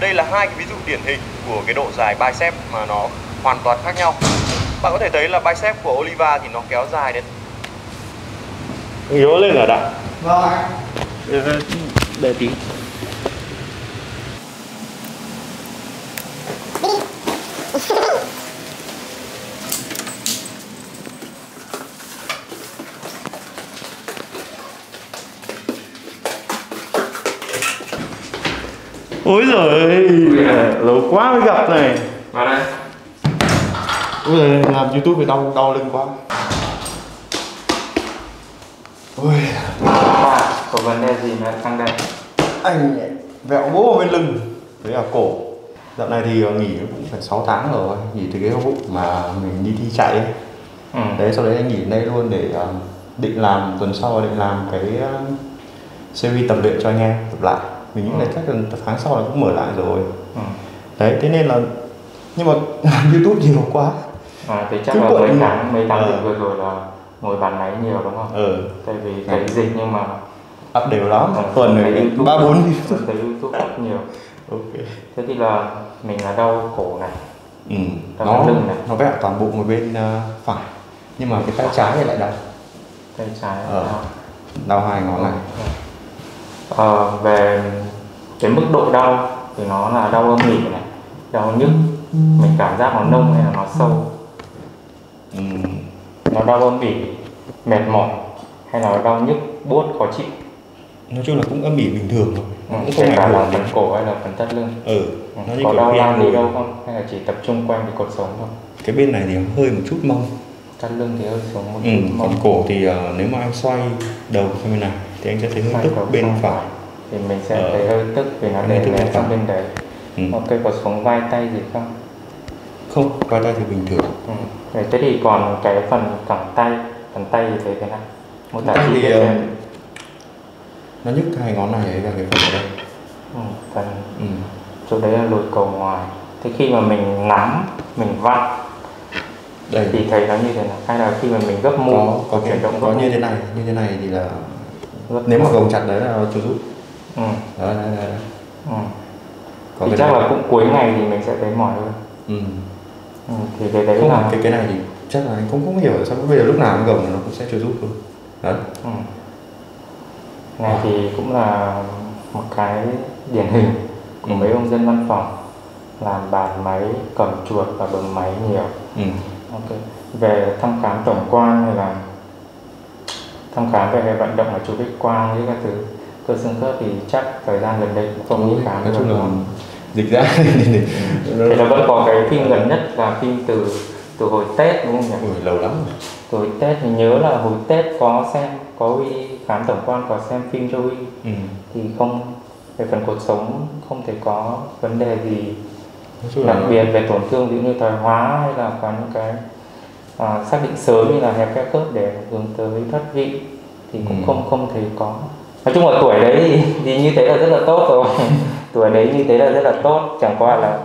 Đây là hai cái ví dụ điển hình của cái độ dài bicep mà nó hoàn toàn khác nhau. Bạn có thể thấy là bicep của Oliva thì nó kéo dài đến yếu lên rồi đã. Vâng. Để tí. Ôi giời ơi, lâu quá mới gặp này. Vào đây. Ôi giời, làm YouTube phải đau lưng quá. Ôi, có vấn đề gì mà sang đây? Anh vẹo bố bên lưng. Đấy là cổ. Dạo này thì nghỉ cũng phải 6 tháng rồi, nghỉ từ cái vụ mà mình đi thi chạy. Ừ. Đấy, sau đấy anh nghỉ đây luôn để định làm tuần sau định làm cái series tập luyện cho anh em tập lại. Mình nghĩ là chắc là tháng sau là cũng mở lại rồi. Đấy, thế nên là nhưng mà YouTube nhiều quá. Thì chắc là mấy tháng vừa rồi là ngồi bàn máy nhiều đúng không? Tại vì cái dịch nhưng mà up đều lắm, tuần này 3-4 thấy YouTube up nhiều. Ok. Thế thì là mình là đau cổ này. Đau lưng này. Nó vẹo toàn bộ một bên phải. Nhưng mà cái tay trái thì lại đau. Tay trái đau hai ngón này. Về cái mức độ đau thì nó là đau âm ỉ này, đau nhức, mình cảm giác nó nông hay là nó sâu, nó đau âm ỉ, mệt mỏi hay là đau nhức, buốt, khó chịu. Nói chung là cũng âm ỉ bình thường thôi, cũng không ảnh hưởng đến cổ hay là phần thắt lưng. Có đau lan đi đâu không hay là chỉ tập trung quanh cái cột sống thôi? Cái bên này thì hơi một chút mông, thắt lưng thì hơi xuống một chút mông. Còn cổ thì nếu mà em xoay đầu sang bên này thì anh sẽ thấy hơi tức bên phải thì mình sẽ thấy hơi tức vì nó để lé sang bên đấy. Ok, có xuống vai tay gì không? Không, vai tay thì bình thường. Thế thì còn cái phần cẳng tay thì thấy thế nào? Một tay thì nó nhức hai ngón này là cái phần đây. Chỗ đấy là lồi cầu ngoài. Thế khi mà mình nắm, mình vặn đây thì thấy nó như thế nào? Hay là khi mà mình gấp mu có như thế này, thì là nếu mà gồng chặt đấy là nó chưa rút. Đấy. Thì chắc là cũng cuối ngày thì mình sẽ thấy mỏi hơn. Thì cái đấy không, là cái này thì chắc là anh cũng không hiểu sao bây giờ lúc nào anh gồng nó cũng sẽ chưa rút luôn. Đấy. Này thì cũng là một cái điển hình của mấy ông dân văn phòng làm bàn máy, cầm chuột và bấm máy nhiều. Ok. Về thăm khám tổng quan hay là thăm khám về vận động là chụp X quang với các thứ cơ xương khớp thì chắc thời gian gần đây cũng không đi khám. Nói chung là dịch ra thì nó vẫn có cái phim gần nhất là phim từ hồi Tết đúng không nhỉ? Lâu lắm. Từ hồi Tết thì nhớ là hồi Tết có xem, có Huy khám tổng quan, có xem phim cho Huy. Thì không, về phần cột sống không thể có vấn đề gì đặc biệt về tổn thương ví dụ như thoái hóa hay là có những cái xác định sớm như là hẹp các khớp để hướng tới thoát vị thì cũng không thấy có. Nói chung là tuổi đấy thì như thế là rất là tốt rồi. Tuổi đấy như thế là rất là tốt, chẳng qua là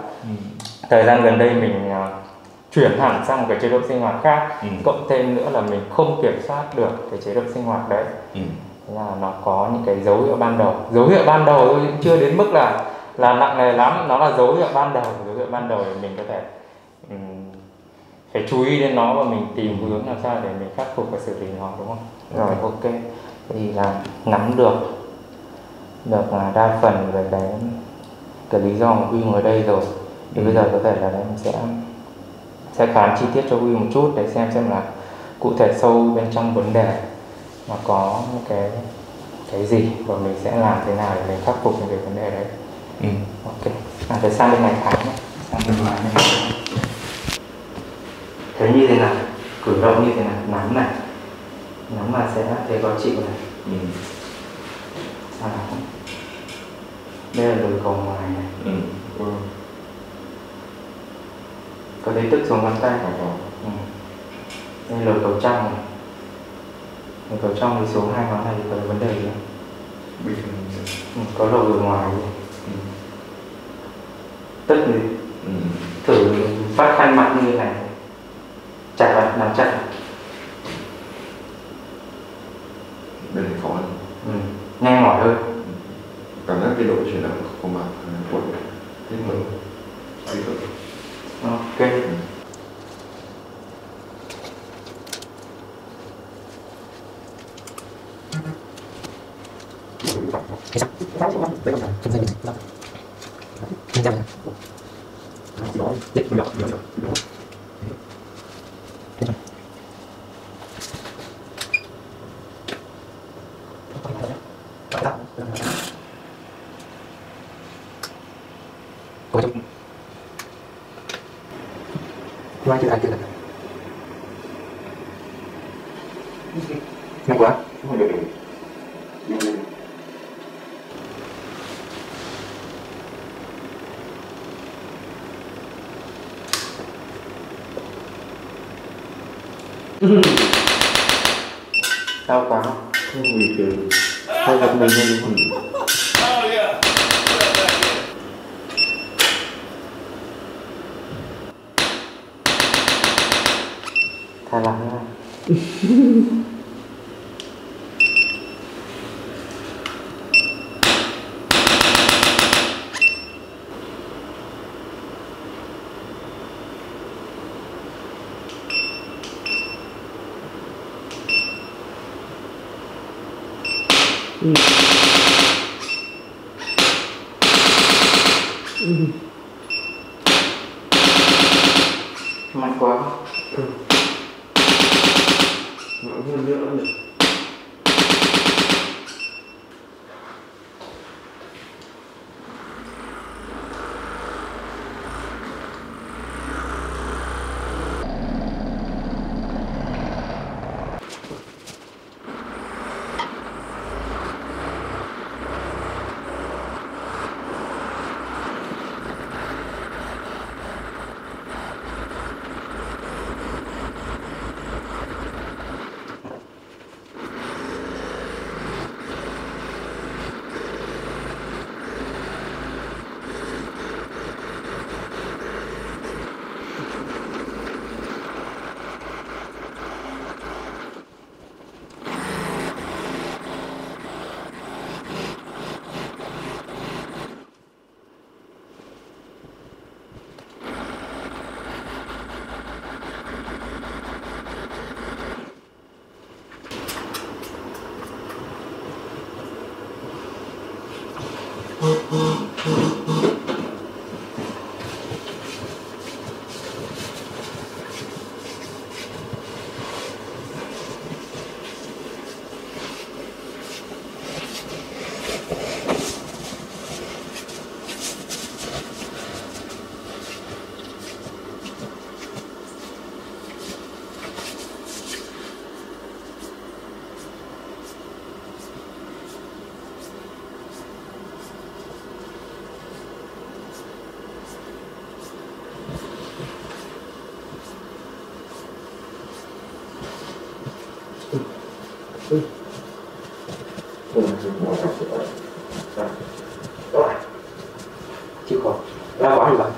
thời gian gần đây mình chuyển hẳn sang một cái chế độ sinh hoạt khác, cộng thêm nữa là mình không kiểm soát được cái chế độ sinh hoạt đấy. Là nó có những cái dấu hiệu ban đầu thôi, cũng chưa đến mức là nặng nề lắm, nó là dấu hiệu ban đầu thì mình có thể phải chú ý đến nó và mình tìm hướng làm sao để mình khắc phục và xử lý nó đúng không? Rồi, ok. Thì là nắm được đa phần về cái lý do mà Huy ngồi đây rồi. Thì bây giờ có thể là mình sẽ khám chi tiết cho Huy một chút để xem là cụ thể sâu bên trong vấn đề nó có cái gì và mình sẽ làm thế nào để mình khắc phục những cái vấn đề đấy. Ok. Phải sang bên này khám nhé. Sang bên ngoài này. Thế như thế nào, cử động như thế nào, nắm này, nắm mà sẽ thấy có chịu này. Đây là đồi cầu ngoài này. Có thấy tức xuống ngón tay không? Đây là đồi cầu trong này. Đồi cầu trong thì xuống hai ngón này thì có vấn đề gì không? Có đồi ngoài gì? Tức gì? Thử phát khăn mạnh như thế này. Chặt vào, nắm chặt. Bên này khó hơn. Nhanh mỏi hơn. Cảm giác bên độ chuyển động của mặt quật lên mực tích cực. Ok. Quay từ anh kia nhanh quá. Sao quá không bị kiểu hay gặp mình hay không? Thà là mạnh quá. Mạnh hơn nữa này. Chịu khó ra quá rồi bạn.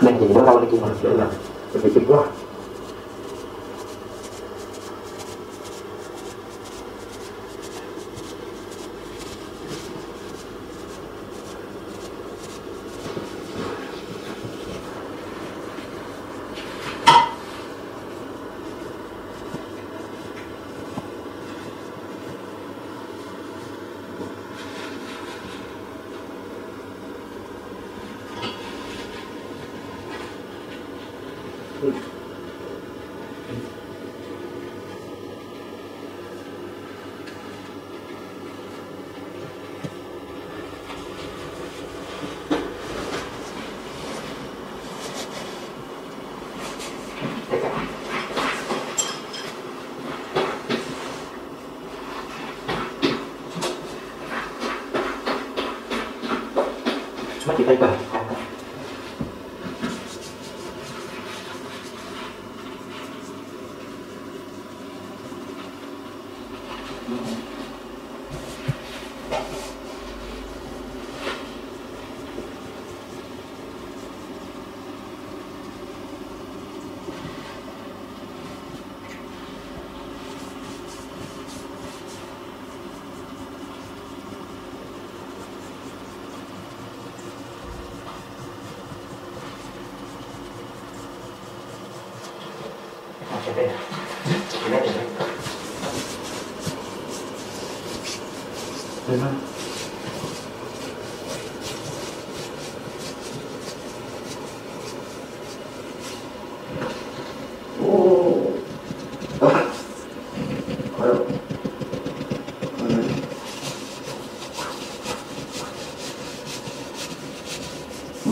Nên gì nó lâu lên kia mà để làm bị chịu quá. Mất chị tay cầm. Hãy subscribe cho kênh Ghiền Mì Gõ để không bỏ lỡ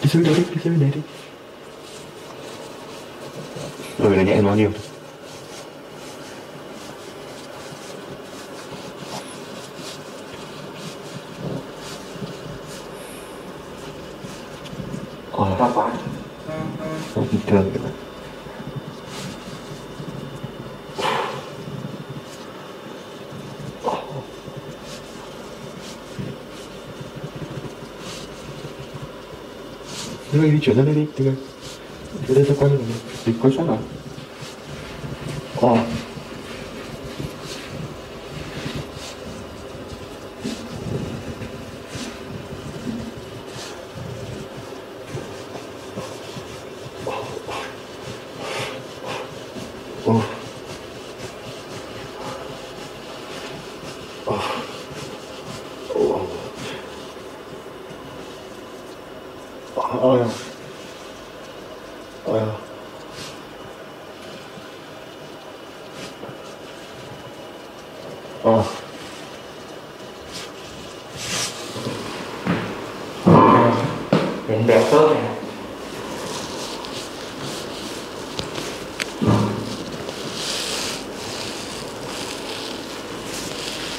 Cái xíu đấy đi, Rồi là nhẹ hơn nó nhiều. Đau quá. Không bình thường nữa. Đi chuyển ra đây đi, từ đây. Từ đây ta quay rồi, địch quay sát rồi.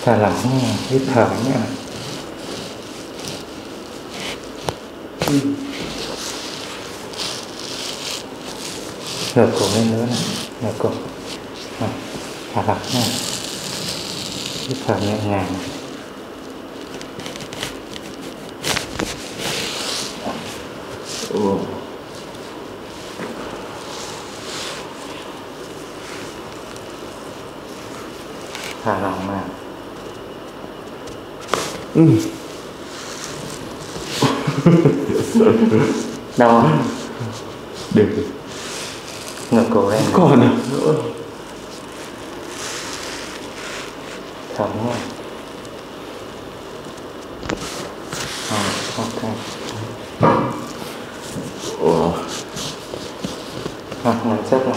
Thả lỏng hít thở nhé. Thở cổ lên nữa này, thở cổ. Thả lỏng nhé. Hít thở nhẹ nhàng. Thả lỏng mà. Đau không? Được. Ngực cổ em còn à? Thở luôn. Ok. Ngồi chắc rồi.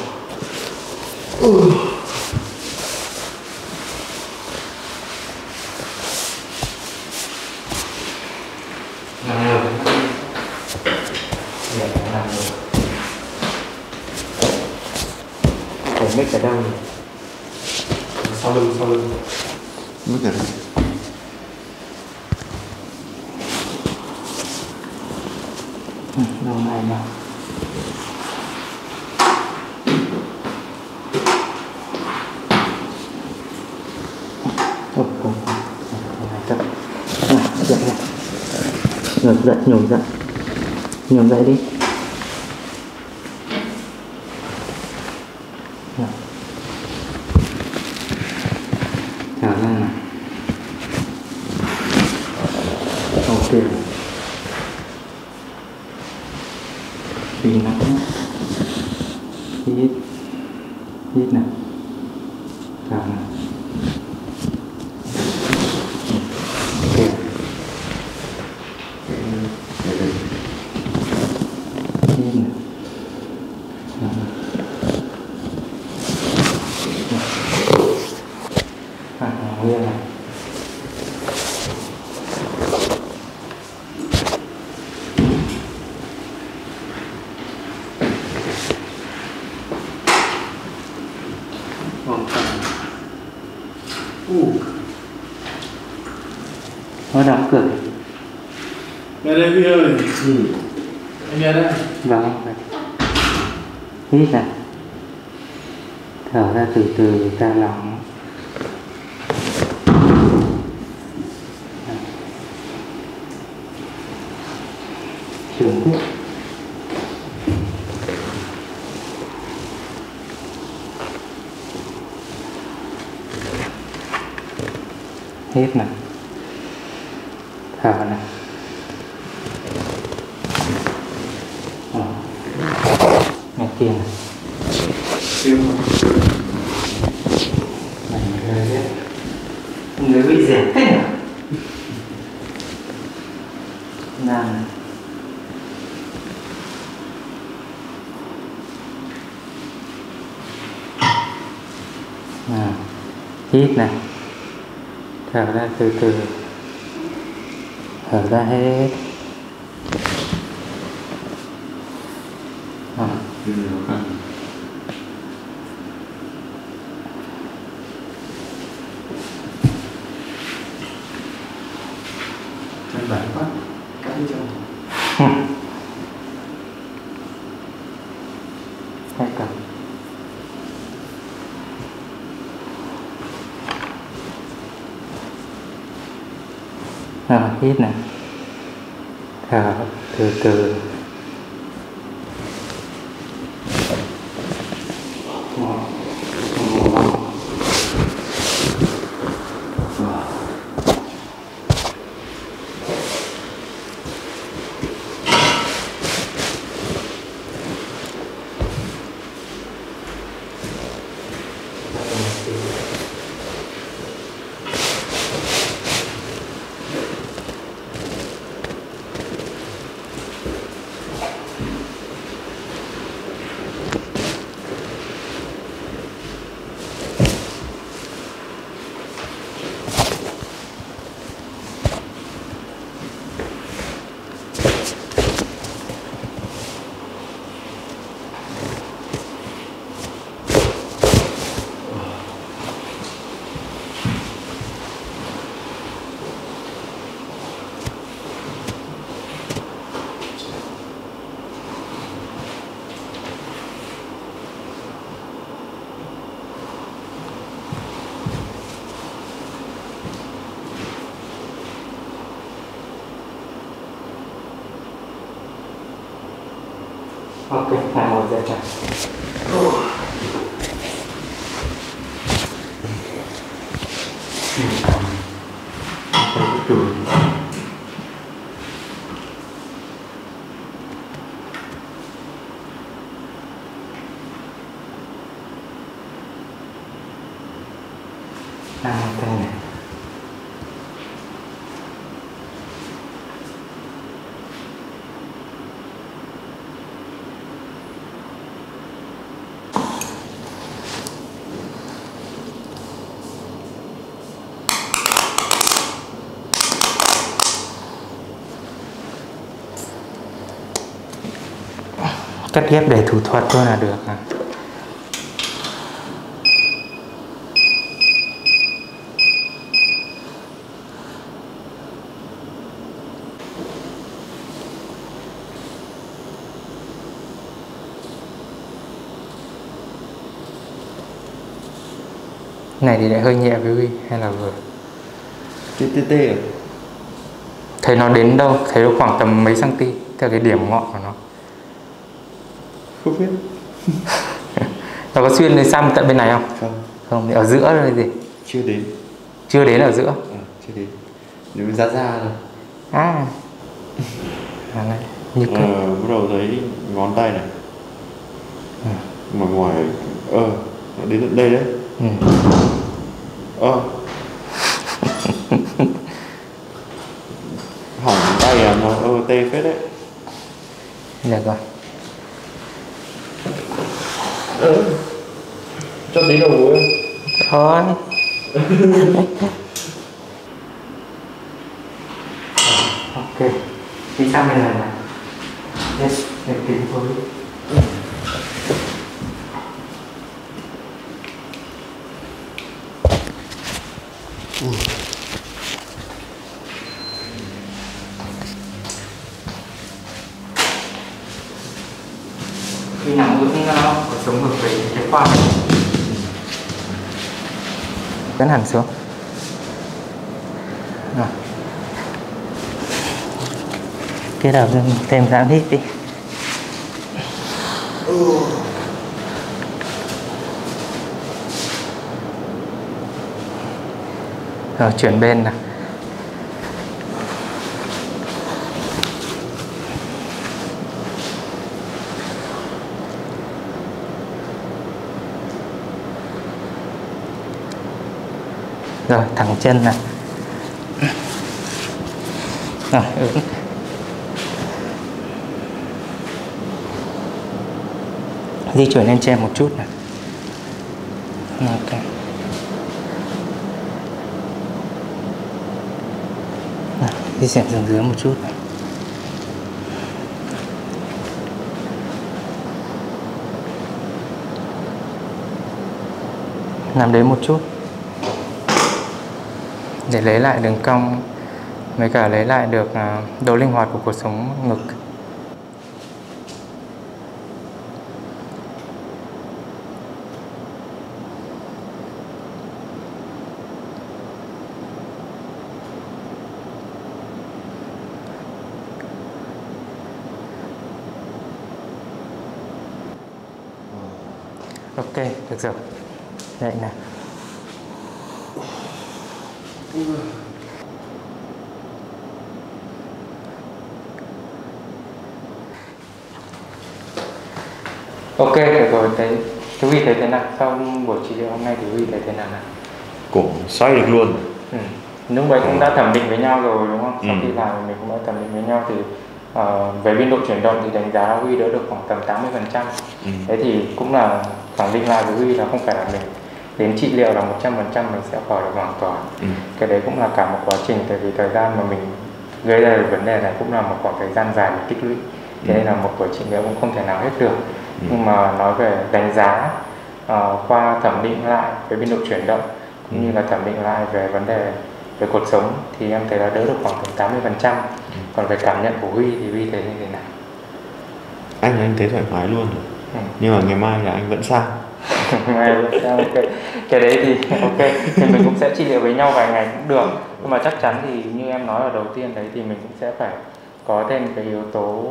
Dậy, nhổm dậy đi. suy nắng. Hít, hít nè, vào nè. Ok. Hít nè. Vào nè, nè. Nó đóng cửa. Đây đây Huy ơi. Ừ. Anh nghe đấy. Vâng. Hít này. Thở ra từ từ, ra lòng. Trường quốc. Hít này. Thở này. Ngạc kia này. Siêu người bị dẹp thế nào. Nào này. Nào. Hít này. Thở ra từ từ. Thở ra hết. À. Chân bẩn quá. Cãi chân. Hai cầm. Hít này. Thở từ từ. Ok, phải ngồi dậy cả. Cắt ghép để thủ thuật thôi là được à? Này thì lại hơi nhẹ với Huy hay là vừa? TTT à? Thấy nó đến đâu? Thấy nó khoảng tầm mấy cm theo cái điểm ngọn của nó. Không biết. Nó có xuyên lên sang tận bên này không? Không. Không, thì ở giữa là gì? Chưa đến. Chưa đến ở giữa? À, chưa đến. Nếu ra rồi. À. À này. Như cái... bắt đầu thấy ngón tay này à. Mà ngoài đến tận đây đấy. Hỏng tay là nó tê phết đấy. Dạ rồi. Cho tí đầu mũi thôi. Ok, đi sang bên này. Yes, đẹp kính thôi. Khi nào cũng có sống hợp với cái khoa này. Cắn hẳn xuống. Rồi. Cái đầu thêm dáng hít đi. Rồi chuyển bên nào. Rồi thẳng chân này. Rồi ứng. Di chuyển lên trên một chút này. Ok. Di chuyển xuống dưới một chút này. Làm đấy một chút để lấy lại đường cong, với cả lấy lại được độ linh hoạt của cuộc sống ngực. Ok, được rồi. Vậy nè. Ok, được rồi. Thứ Huy thấy thế nào? Sau buổi trị liệu hôm nay thì Huy thấy thế nào nào? Cũng xoay được luôn. Lúc vậy cũng đã thẩm định với nhau rồi đúng không? Sau khi làm mình cũng đã thẩm định với nhau thì về biên độ chuyển động thì đánh giá Huy đỡ được khoảng tầm 80%. Thế thì cũng là khẳng định là với Huy là không phải là mình đến trị liệu là 100% mình sẽ khỏi được hoàn toàn. Cái đấy cũng là cả một quá trình, tại vì thời gian mà mình gây ra được vấn đề này cũng là một khoảng thời gian dài mình tích lũy. Thế nên là một buổi trị liệu cũng không thể nào hết được. Nhưng mà nói về đánh giá qua thẩm định lại về biên độ chuyển động cũng như là thẩm định lại về vấn đề về cuộc sống thì em thấy là đỡ được khoảng 80%. Còn về cảm nhận của Huy thì Huy thấy như thế nào? Anh thấy thoải mái luôn rồi. Nhưng mà ngày mai là anh vẫn sang. Okay. Cái đấy thì ok, thì mình cũng sẽ trị liệu với nhau vài ngày cũng được. Nhưng mà chắc chắn thì như em nói ở đầu tiên đấy thì mình cũng sẽ phải có thêm cái yếu tố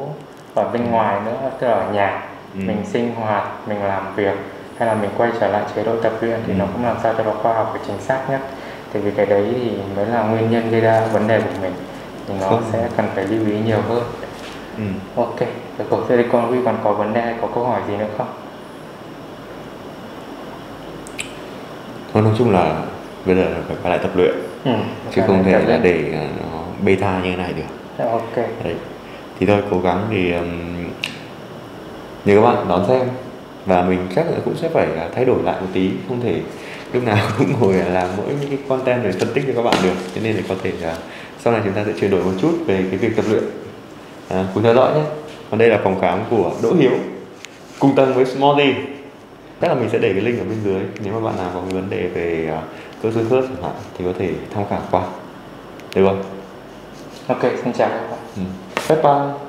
ở bên ngoài nữa, tức là ở nhà mình sinh hoạt, mình làm việc hay là mình quay trở lại chế độ tập luyện thì nó cũng làm sao cho nó khoa học và chính xác nhất. Tại vì cái đấy thì mới là nguyên nhân gây ra vấn đề của mình, thì nó sẽ cần phải lưu ý nhiều hơn. Ok, được rồi. Thế thì con Huy còn có vấn đề hay có câu hỏi gì nữa không? Nói chung là bây giờ phải quay lại tập luyện, chứ không thể là để nó beta như thế này được. Ok. Đấy. Thì thôi cố gắng thì như các bạn đón xem, và mình chắc là cũng sẽ phải thay đổi lại một tí, không thể lúc nào cũng ngồi làm mỗi những cái content để phân tích cho các bạn được. Cho nên là có thể là sau này chúng ta sẽ chuyển đổi một chút về cái việc tập luyện. Cùng theo dõi nhé. Còn đây là phòng khám của Đỗ Hiếu, cùng tầng với Smally. Chắc là mình sẽ để cái link ở bên dưới, nếu mà bạn nào có vấn đề về cơ xương khớp chẳng hạn thì có thể tham khảo qua, được không? Ok, xin chào các bạn. Bye bye.